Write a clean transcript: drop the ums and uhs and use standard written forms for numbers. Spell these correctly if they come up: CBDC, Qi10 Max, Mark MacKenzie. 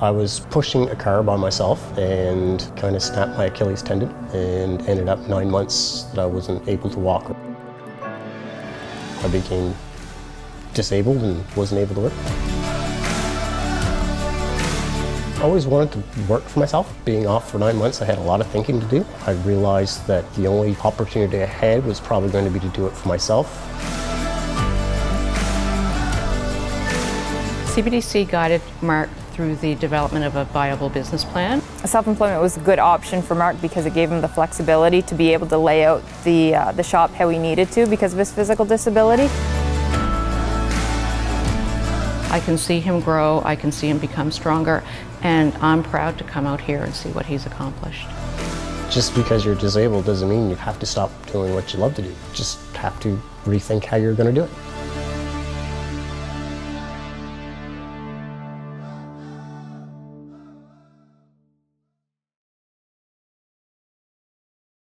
I was pushing a car by myself and kind of snapped my Achilles tendon and ended up 9 months that I wasn't able to walk. I became disabled and wasn't able to work. I always wanted to work for myself. Being off for 9 months, I had a lot of thinking to do. I realized that the only opportunity I had was probably going to be to do it for myself. CBDC guided Mark through the development of a viable business plan. Self-employment was a good option for Mark because it gave him the flexibility to be able to lay out the shop how he needed to because of his physical disability. I can see him grow, I can see him become stronger, and I'm proud to come out here and see what he's accomplished. Just because you're disabled doesn't mean you have to stop doing what you love to do. You just have to rethink how you're going to do it.